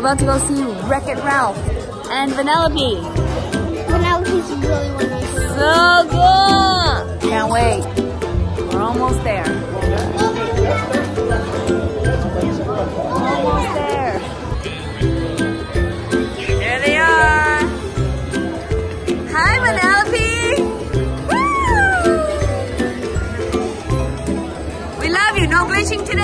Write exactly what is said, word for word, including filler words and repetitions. We're about to go see Wreck-It Ralph and Vanellope. Vanellope's really one of my So good! Can't wait. We're almost there. Almost there. There they are. Hi, Vanellope. Woo! We love you. No glitching today.